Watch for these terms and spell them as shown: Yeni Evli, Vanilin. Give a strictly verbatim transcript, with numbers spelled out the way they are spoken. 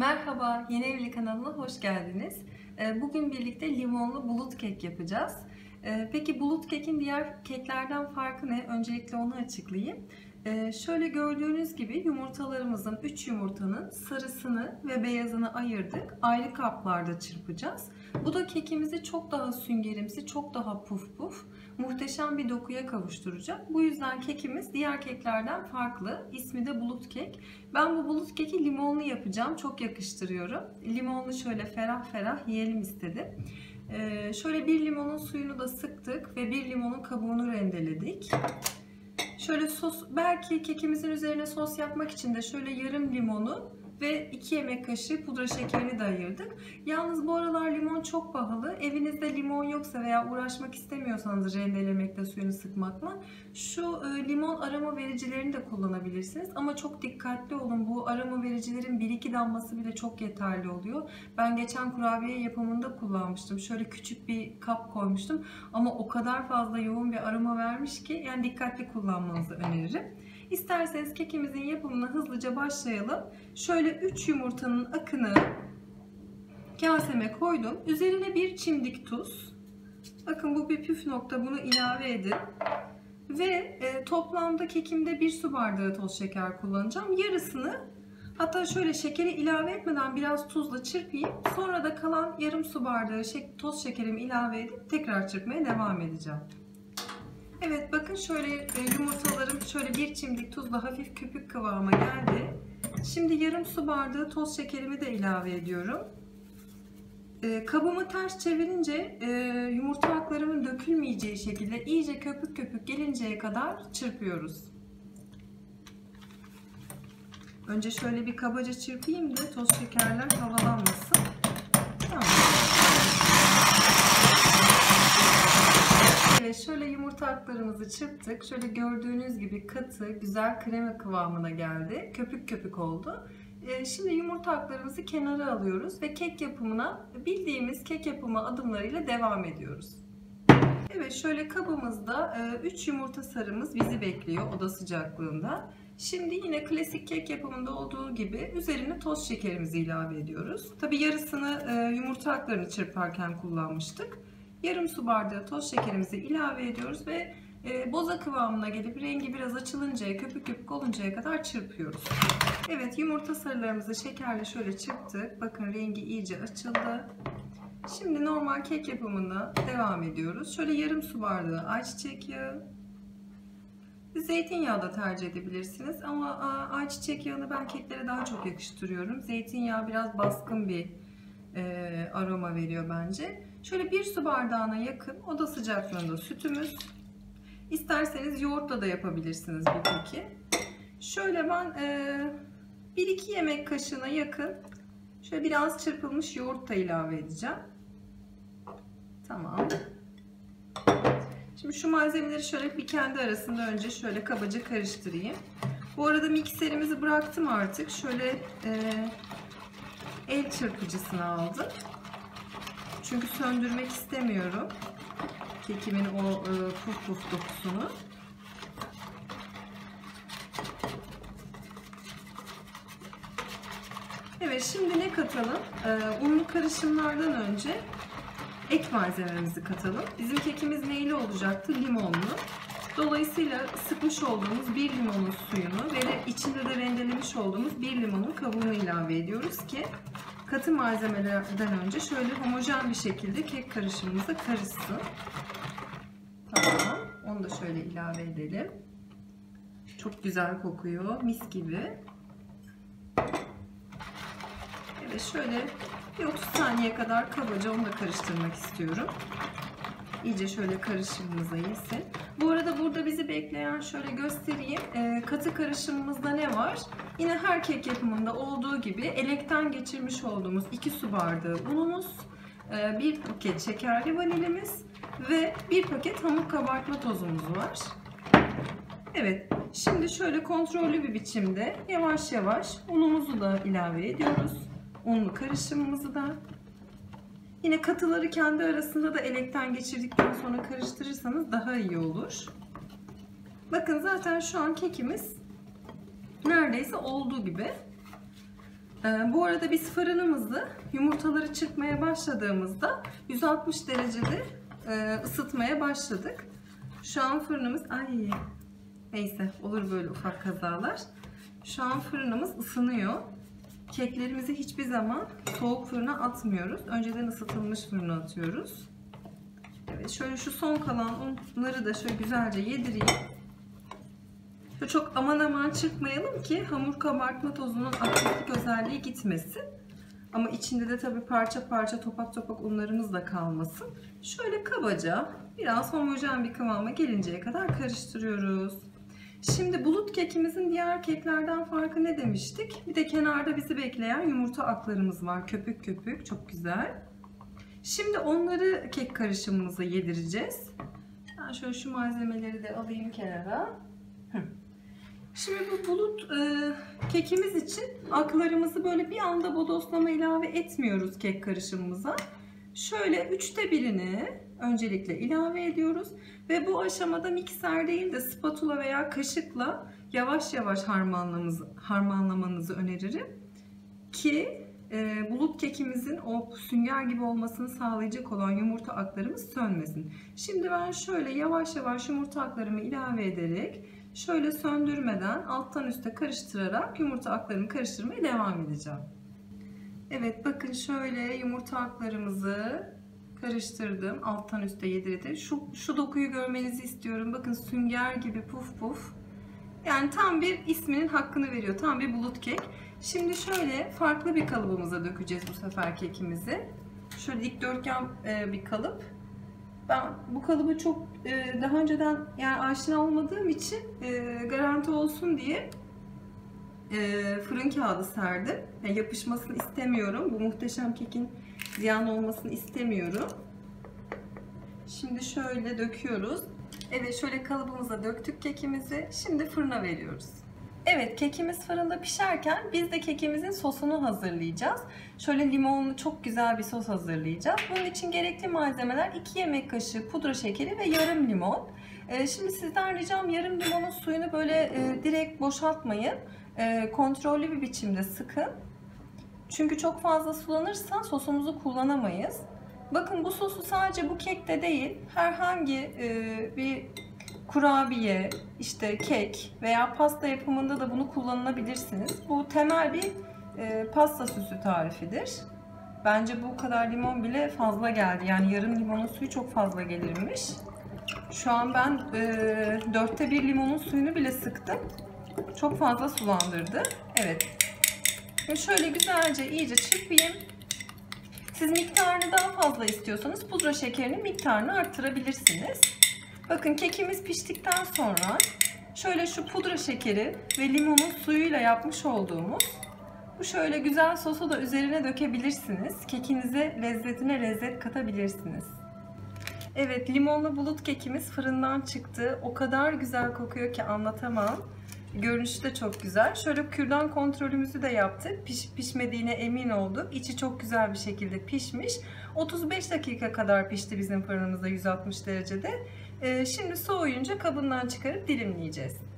Merhaba, Yeni Evli kanalına hoş geldiniz. Bugün birlikte limonlu bulut kek yapacağız. Peki bulut kekin diğer keklerden farkı ne? Öncelikle onu açıklayayım. Şöyle gördüğünüz gibi yumurtalarımızın üç yumurtanın sarısını ve beyazını ayırdık. Ayrı kaplarda çırpacağız. Bu da kekimizi çok daha süngerimsi, çok daha puf puf, muhteşem bir dokuya kavuşturacak. Bu yüzden kekimiz diğer keklerden farklı. İsmi de bulut kek. Ben bu bulut keki limonlu yapacağım. Çok yakıştırıyorum. Limonlu şöyle ferah ferah yiyelim istedim. Ee, şöyle bir limonun suyunu da sıktık ve bir limonun kabuğunu rendeledik. Şöyle sos, belki kekimizin üzerine sos yapmak için de şöyle yarım limonu ve iki yemek kaşığı pudra şekerini de ayırdık. Yalnız bu aralar limon çok pahalı. Evinizde limon yoksa veya uğraşmak istemiyorsanız rendelemekte, suyunu sıkmakla, şu limon aroma vericilerini de kullanabilirsiniz. Ama çok dikkatli olun. Bu aroma vericilerin bir iki damlası bile çok yeterli oluyor. Ben geçen kurabiye yapımında kullanmıştım. Şöyle küçük bir kap koymuştum. Ama o kadar fazla yoğun bir aroma vermiş ki, yani dikkatli kullanmanızı öneririm. İsterseniz kekimizin yapımına hızlıca başlayalım. Şöyle üç yumurtanın akını kaseme koydum. Üzerine bir çimdik tuz. Bakın bu bir püf nokta, bunu ilave edin. Ve e, toplamda kekimde bir su bardağı toz şeker kullanacağım. Yarısını, hatta şöyle şekeri ilave etmeden biraz tuzla çırpayım. Sonra da kalan yarım su bardağı şek- toz şekerimi ilave edip tekrar çırpmaya devam edeceğim. Evet, bakın şöyle yumurtalarım şöyle bir çimdik tuzla hafif köpük kıvama geldi. Şimdi yarım su bardağı toz şekerimi de ilave ediyorum. E, kabımı ters çevirince e, yumurta haklarımın dökülmeyeceği şekilde iyice köpük köpük gelinceye kadar çırpıyoruz. Önce şöyle bir kabaca çırpayım da toz şekerler havalanmasın. Şöyle yumurta haklarımızı çırptık. Şöyle gördüğünüz gibi katı, güzel krema kıvamına geldi. Köpük köpük oldu. Şimdi yumurta haklarımızı kenara alıyoruz ve kek yapımına, bildiğimiz kek yapımı adımlarıyla devam ediyoruz. Evet, şöyle kabımızda üç yumurta sarımız bizi bekliyor oda sıcaklığında. Şimdi yine klasik kek yapımında olduğu gibi üzerine toz şekerimizi ilave ediyoruz. Tabi yarısını yumurta haklarını çırparken kullanmıştık. Yarım su bardağı toz şekerimizi ilave ediyoruz ve boza kıvamına gelip rengi biraz açılıncaya, köpük köpük oluncaya kadar çırpıyoruz. Evet, yumurta sarılarımızı şekerle şöyle çırptık. Bakın rengi iyice açıldı. Şimdi normal kek yapımına devam ediyoruz. Şöyle yarım su bardağı ayçiçek yağı. Zeytinyağı da tercih edebilirsiniz ama ayçiçek yağını ben keklere daha çok yakıştırıyorum. Zeytinyağı biraz baskın bir E, aroma veriyor bence. Şöyle bir su bardağına yakın oda sıcaklığında sütümüz. İsterseniz yoğurtla da yapabilirsiniz bu keki. Şöyle ben e, bir iki yemek kaşığına yakın şöyle biraz çırpılmış yoğurt da ilave edeceğim. Tamam. Şimdi şu malzemeleri şöyle bir kendi arasında önce şöyle kabaca karıştırayım. Bu arada mikserimizi bıraktım artık. Şöyle e, el çırpıcısını aldım. Çünkü söndürmek istemiyorum kekimin o puf puf dokusunu. Evet, şimdi ne katalım? Unlu karışımlardan önce ek malzememizi katalım. Bizim kekimiz neyli olacaktı? Limonlu. Dolayısıyla sıkmış olduğumuz bir limonun suyunu ve içinde de rendelemiş olduğumuz bir limonun kabuğunu ilave ediyoruz ki katı malzemelerden önce şöyle homojen bir şekilde kek karışımımıza karışsın. Tamam. Onu da şöyle ilave edelim. Çok güzel kokuyor. Mis gibi. Evet, şöyle bir otuz saniye kadar kabaca onu da karıştırmak istiyorum. İyice şöyle karışımımıza yesin. Bu arada burada bizi bekleyen, şöyle göstereyim, e, katı karışımımızda ne var? Yine her kek yapımında olduğu gibi elekten geçirmiş olduğumuz iki su bardağı unumuz, e, bir paket şekerli vanilimiz ve bir paket hamur kabartma tozumuz var. Evet, şimdi şöyle kontrollü bir biçimde yavaş yavaş unumuzu da ilave ediyoruz. Unlu karışımımızı da. Yine katıları kendi arasında da elekten geçirdikten sonra karıştırırsanız daha iyi olur. Bakın zaten şu an kekimiz neredeyse olduğu gibi. Bu arada biz fırınımızı yumurtaları çırpmaya başladığımızda yüz altmış derecede ısıtmaya başladık. Şu an fırınımız, ay neyse, olur böyle ufak kazalar. Şu an fırınımız ısınıyor. Keklerimizi hiçbir zaman soğuk fırına atmıyoruz. Önceden ısıtılmış fırına atıyoruz. Evet, şöyle şu son kalan unları da şöyle güzelce yedireyim. Şöyle çok aman aman çırpmayalım ki hamur kabartma tozunun aktiflik özelliği gitmesin. Ama içinde de tabii parça parça topak topak unlarımız da kalmasın. Şöyle kabaca biraz homojen bir kıvama gelinceye kadar karıştırıyoruz. Şimdi bulut kekimizin diğer keklerden farkı ne demiştik? Bir de kenarda bizi bekleyen yumurta aklarımız var. Köpük köpük, çok güzel. Şimdi onları kek karışımımıza yedireceğiz. Ben şöyle şu malzemeleri de alayım kenara. Şimdi bu bulut e, kekimiz için aklarımızı böyle bir anda bodoslama ilave etmiyoruz kek karışımımıza. Şöyle üçte birini öncelikle ilave ediyoruz ve bu aşamada mikser değil de spatula veya kaşıkla yavaş yavaş harmanlamanızı öneririm ki e, bulut kekimizin o sünger gibi olmasını sağlayacak olan yumurta aklarımız sönmesin. Şimdi ben şöyle yavaş yavaş yumurta aklarımı ilave ederek, şöyle söndürmeden alttan üste karıştırarak yumurta aklarını karıştırmaya devam edeceğim. Evet, bakın şöyle yumurta aklarımızı karıştırdım. Alttan üste yedirdim. Şu, şu dokuyu görmenizi istiyorum. Bakın sünger gibi puf puf. Yani tam bir isminin hakkını veriyor. Tam bir bulut kek. Şimdi şöyle farklı bir kalıbımıza dökeceğiz bu sefer kekimizi. Şöyle dikdörtgen bir kalıp. Ben bu kalıbı çok daha önceden yani aşina olmadığım için garanti olsun diye fırın kağıdı serdim. Yani yapışmasını istemiyorum. Bu muhteşem kekin ziyan olmasını istemiyorum. Şimdi şöyle döküyoruz. Evet, şöyle kalıbımıza döktük kekimizi. Şimdi fırına veriyoruz. Evet, kekimiz fırında pişerken biz de kekimizin sosunu hazırlayacağız. Şöyle limonlu çok güzel bir sos hazırlayacağız. Bunun için gerekli malzemeler iki yemek kaşığı pudra şekeri ve yarım limon. Ee, şimdi sizden ricam yarım limonun suyunu böyle e, direkt boşaltmayın. E, kontrollü bir biçimde sıkın. Çünkü çok fazla sulanırsa sosumuzu kullanamayız. Bakın bu sosu sadece bu kekte değil, herhangi e, bir kurabiye, işte kek veya pasta yapımında da bunu kullanılabilirsiniz. Bu temel bir e, pasta süsü tarifidir. Bence bu kadar limon bile fazla geldi. Yani yarım limonun suyu çok fazla gelirmiş. Şu an ben dörtte bir limonun suyunu bile sıktım. Çok fazla sulandırdı. Evet. Ve şöyle güzelce iyice çırpayım. Siz miktarını daha fazla istiyorsanız pudra şekerinin miktarını arttırabilirsiniz. Bakın kekimiz piştikten sonra şöyle şu pudra şekeri ve limonun suyuyla yapmış olduğumuz bu şöyle güzel sosu da üzerine dökebilirsiniz. Kekinize, lezzetine lezzet katabilirsiniz. Evet, limonlu bulut kekimiz fırından çıktı. O kadar güzel kokuyor ki anlatamam. Görünüşü de çok güzel. Şöyle kürdan kontrolümüzü de yaptık. Pişip pişmediğine emin olduk. İçi çok güzel bir şekilde pişmiş. otuz beş dakika kadar pişti bizim fırınımızda yüz altmış derecede. Şimdi soğuyunca kabından çıkarıp dilimleyeceğiz.